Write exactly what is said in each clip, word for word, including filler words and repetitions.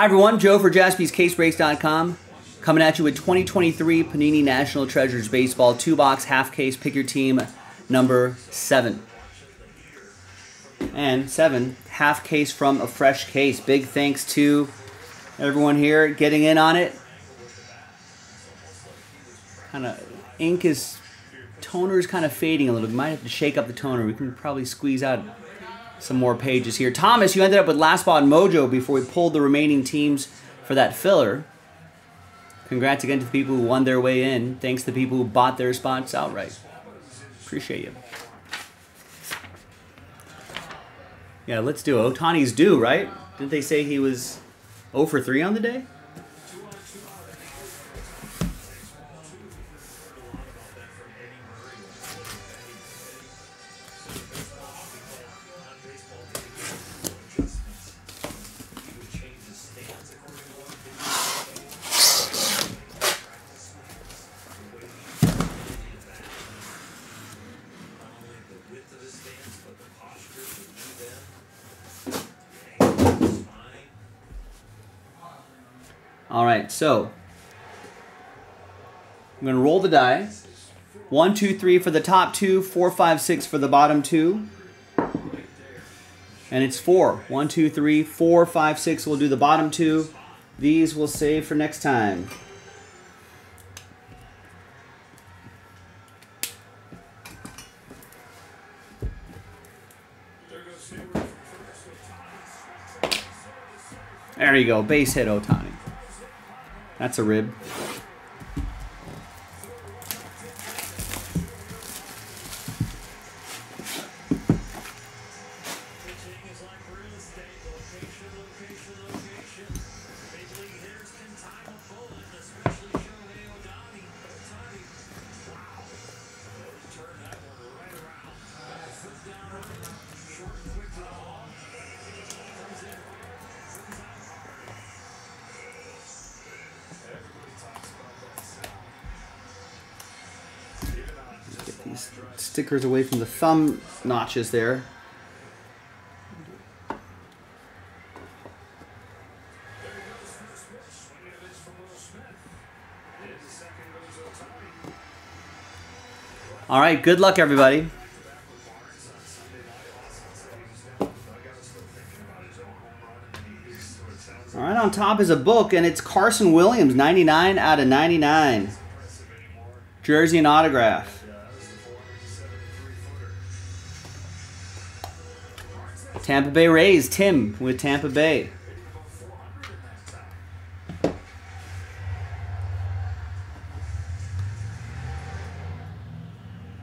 Hi everyone, Joe for Jaspys Case Breaks dot com coming at you with twenty twenty-three Panini National Treasures Baseball two box half case pick your team number seven. And seven, half case from a fresh case. Big thanks to everyone here getting in on it. Kind of ink is, toner is kind of fading a little. We might have to shake up the toner. We can probably squeeze out some more pages here. Thomas, you ended up with Last Spot Mojo before we pulled the remaining teams for that filler. Congrats again to the people who won their way in. Thanks to the people who bought their spots outright. Appreciate you. Yeah, let's do it. Otani's due, right? Didn't they say he was oh for three on the day? All right, so I'm going to roll the die. One, two, three for the top two, four, five, six for the bottom two. And it's four. One, two, three, four, five, six. We'll do the bottom two. These we'll save for next time. There you go, base hit Otani. That's a rib. Stickers away from the thumb notches there. All right, good luck everybody. All right, on top is a book and it's Carson Williams, ninety-nine out of ninety-nine. Jersey and autograph. Tampa Bay Rays, Tim with Tampa Bay.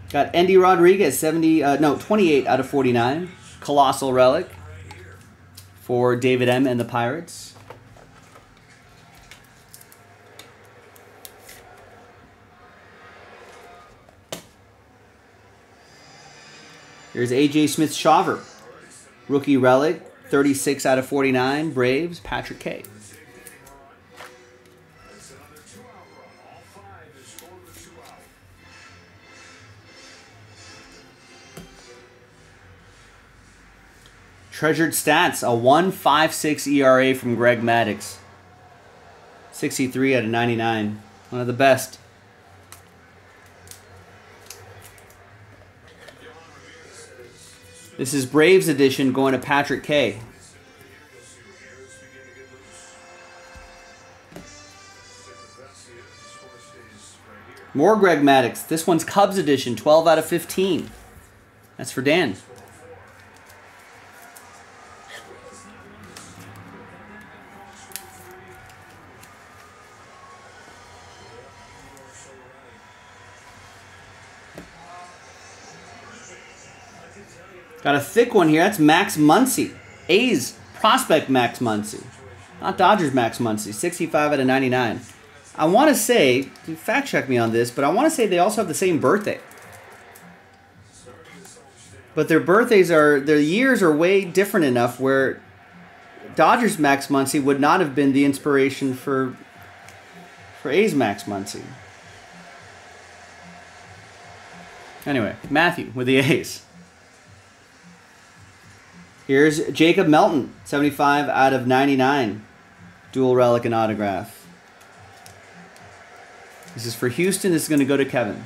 Got Andy Rodriguez, seventy, uh, no, twenty-eight out of forty-nine. Colossal relic for David M. and the Pirates. Here's A J Smith-Schauver. Rookie relic, thirty-six out of forty-nine, Braves, Patrick K. Treasured stats, a one point five six E R A from Greg Maddux. sixty-three out of ninety-nine, one of the best. This is Braves edition going to Patrick K. More Greg Maddux. This one's Cubs edition, twelve out of fifteen. That's for Dan. Got a thick one here. That's Max Muncy. A's prospect Max Muncy. Not Dodgers Max Muncy. sixty-five out of ninety-nine. I want to say, fact check me on this, but I want to say they also have the same birthday. But their birthdays are, their years are way different enough where Dodgers Max Muncy would not have been the inspiration for, for A's Max Muncy. Anyway, Matthew with the A's. Here's Jacob Melton, seventy-five out of ninety-nine. Dual relic and autograph. This is for Houston. This is going to go to Kevin.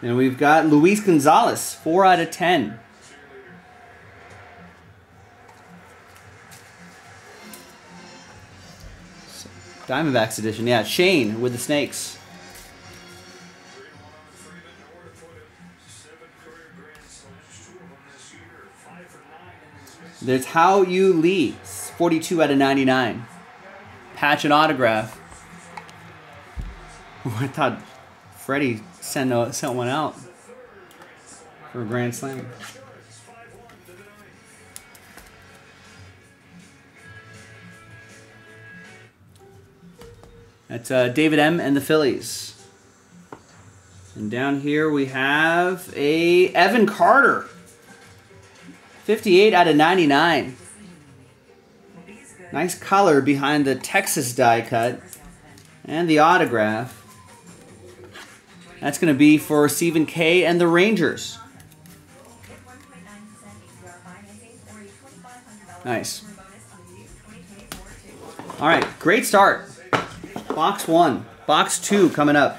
And we've got Luis Gonzalez, four out of ten. Diamondbacks edition, yeah. Shane with the Snakes. There's Hao Yu Lee, forty-two out of ninety-nine. Patch and autograph. Ooh, I thought Freddie sent, a, sent one out for a grand slam. That's uh, David M. and the Phillies. And down here we have a Evan Carter, fifty-eight out of ninety-nine. Nice color behind the Texas die cut and the autograph. That's going to be for Stephen K. and the Rangers. Nice. All right, great start. Box one. Box two coming up.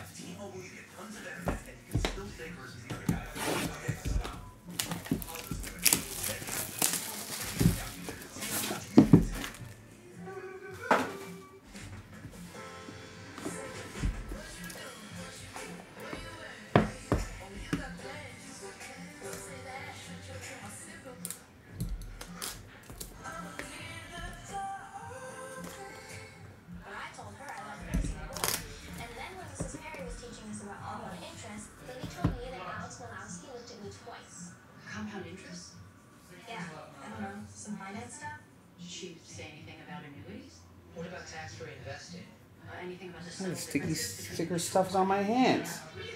The sticky sticker stuff's on my hands. Maybe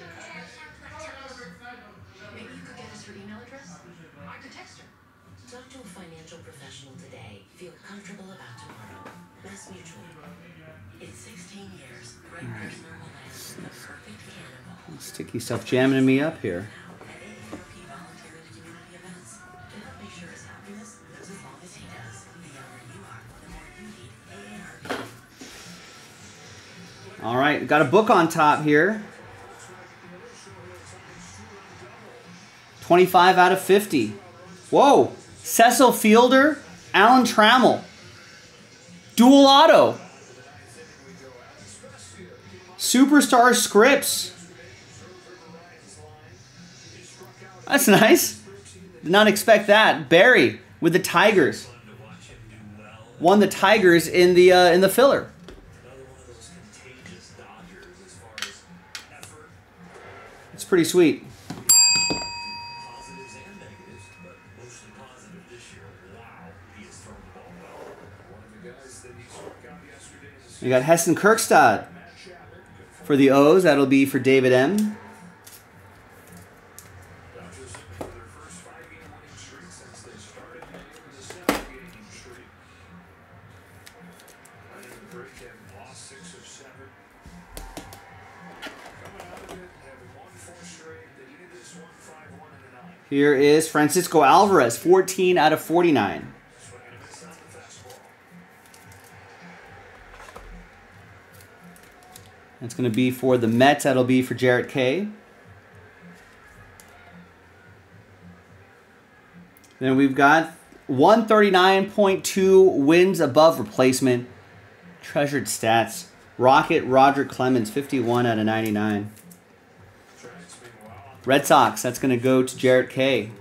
you could get us her email address? I could text her. Talk to a financial professional today. Feel comfortable about tomorrow. Mass Mutual. It's sixteen years. Right person will last. Perfect cannibal. Sticky stuff jamming me up here. All right, got a book on top here. twenty-five out of fifty. Whoa, Cecil Fielder, Alan Trammell. Dual auto. Superstar Scripts. That's nice. Did not expect that. Barry with the Tigers. Won the Tigers in the uh, in the filler. Pretty sweet. Positives and negatives, but mostly positive this year. Wow, he has thrown the ball well. One of the guys that he struck out yesterday is a... We got Heston Kirkstad for the O's. That'll be for David M. Here is Francisco Alvarez, fourteen out of forty-nine. That's going to be for the Mets. That'll be for Jarrett Kay. Then we've got one thirty-nine point two wins above replacement. Treasured stats. Rocket Roger Clemens, fifty-one out of ninety-nine. Red Sox, that's going to go to Jarrett Kay.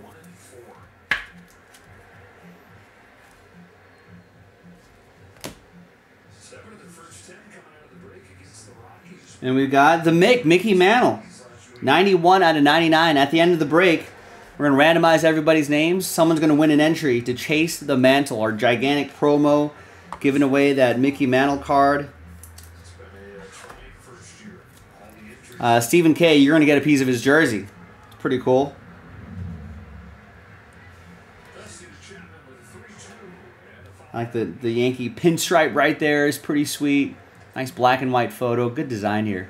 And we've got the Mick, Mickey Mantle. ninety-one out of ninety-nine. At the end of the break, we're going to randomize everybody's names. Someone's going to win an entry to Chase the Mantle, our gigantic promo, giving away that Mickey Mantle card. Uh, Stephen K., you're going to get a piece of his jersey. It's pretty cool. I like the, the Yankee pinstripe right there is pretty sweet. Nice black and white photo. Good design here.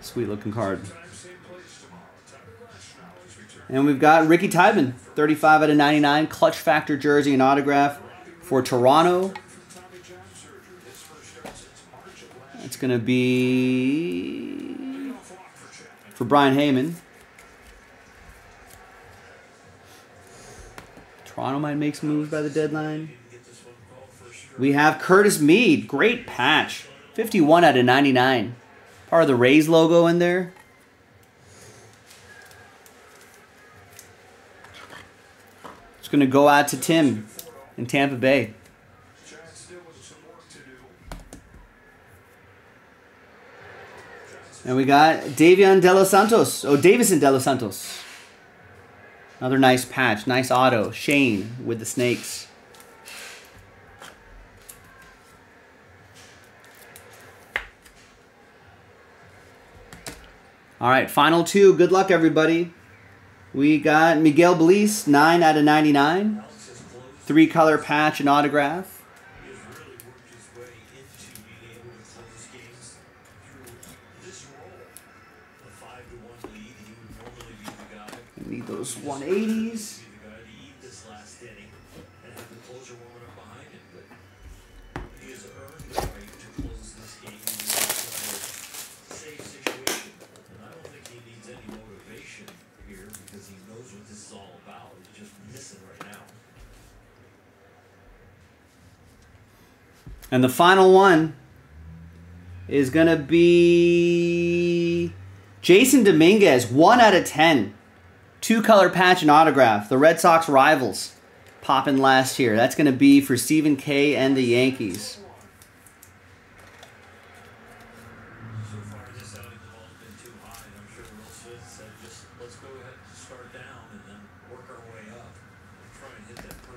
Sweet looking card. And we've got Ricky Tiedman, thirty-five out of ninety-nine, clutch factor jersey and autograph for Toronto. It's going to be for Brian Heyman. Toronto might make some moves by the deadline. We have Curtis Mead, great patch, fifty-one out of ninety-nine. Part of the Rays logo in there. It's going to go out to Tim in Tampa Bay. And we got Davion De Los Santos. Oh, Davison De Los Santos. Another nice patch. Nice auto. Shane with the Snakes. All right, final two. Good luck, everybody. We got Miguel Belize, nine out of ninety-nine. Three-color patch and autograph. We need those one eighties. And the final one is going to be Jason Dominguez, one out of ten. Two-color patch and autograph. The Red Sox rivals popping last year. That's going to be for Stephen K. and the Yankees.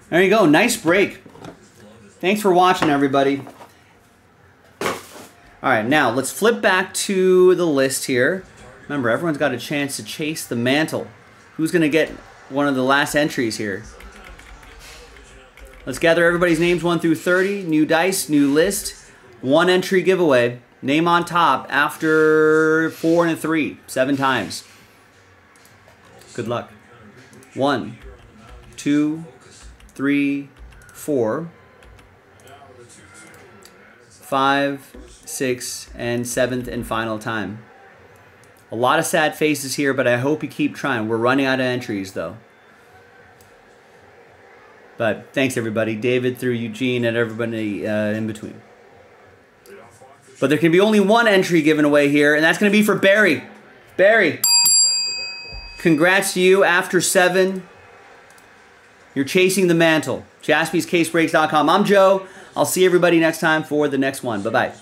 There you go. Nice break. Thanks for watching, everybody. All right, now let's flip back to the list here. Remember, everyone's got a chance to chase the mantle. Who's going to get one of the last entries here? Let's gather everybody's names one through thirty. New dice, new list. One entry giveaway. Name on top after four and a three, seven times. Good luck. One, two, three, four. Five, six, and seventh and final time. A lot of sad faces here, but I hope you keep trying. We're running out of entries, though. But thanks, everybody. David through Eugene and everybody uh, in between. But there can be only one entry given away here, and that's going to be for Barry. Barry, congrats to you after seven. You're chasing the mantle. Jaspys Case Breaks dot com. I'm Joe. I'll see everybody next time for the next one. Bye-bye.